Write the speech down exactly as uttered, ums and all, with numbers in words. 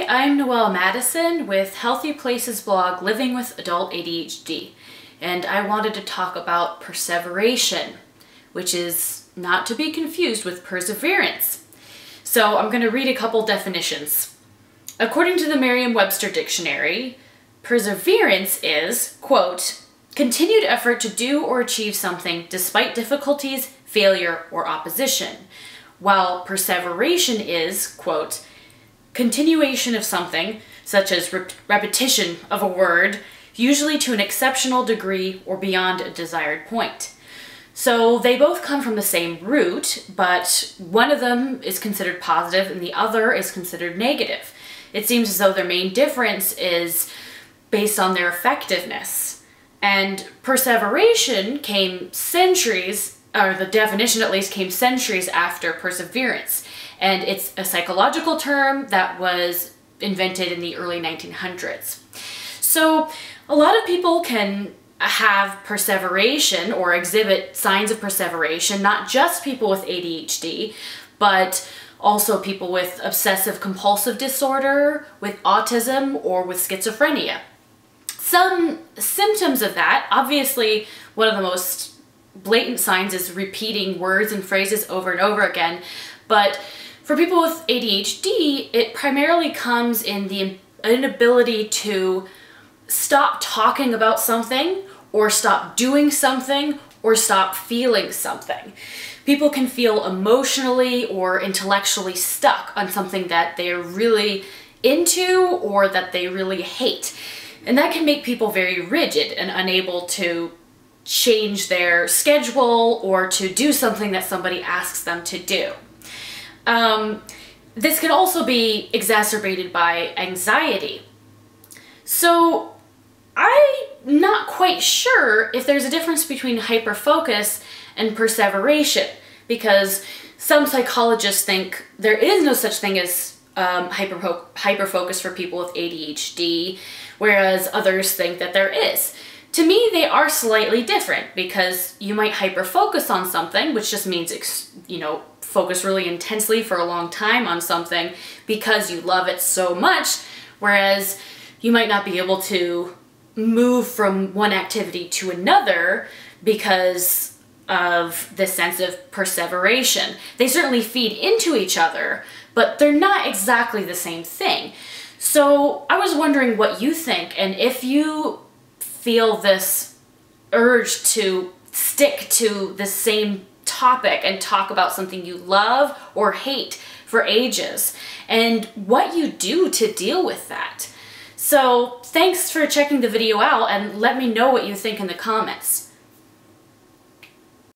Hi, I'm Noelle Matteson with Healthy Places blog Living with Adult A D H D, and I wanted to talk about perseveration, which is not to be confused with perseverance. So I'm going to read a couple definitions. According to the Merriam-Webster dictionary, perseverance is, quote, continued effort to do or achieve something despite difficulties, failure, or opposition, while perseveration is, quote, continuation of something, such as re repetition of a word, usually to an exceptional degree or beyond a desired point. So they both come from the same root, but one of them is considered positive and the other is considered negative. It seems as though their main difference is based on their effectiveness. And perseveration came centuries, or the definition at least came centuries after perseverance. And it's a psychological term that was invented in the early nineteen hundreds. So a lot of people can have perseveration or exhibit signs of perseveration, not just people with A D H D, but also people with obsessive compulsive disorder, with autism, or with schizophrenia. Some symptoms of that, obviously one of the most blatant signs is repeating words and phrases over and over again, but for people with A D H D, it primarily comes in the inability to stop talking about something or stop doing something or stop feeling something. People can feel emotionally or intellectually stuck on something that they're really into or that they really hate. And that can make people very rigid and unable to change their schedule or to do something that somebody asks them to do. Um, this can also be exacerbated by anxiety. So I'm not quite sure if there's a difference between hyperfocus and perseveration, because some psychologists think there is no such thing as um, hyper hyperfocus for people with A D H D, whereas others think that there is. To me, they are slightly different, because you might hyperfocus on something, which just means, ex you know, focus really intensely for a long time on something because you love it so much, whereas you might not be able to move from one activity to another because of this sense of perseveration. They certainly feed into each other, but they're not exactly the same thing. So I was wondering what you think, and if you feel this urge to stick to the same topic and talk about something you love or hate for ages, and what you do to deal with that. So thanks for checking the video out, and let me know what you think in the comments.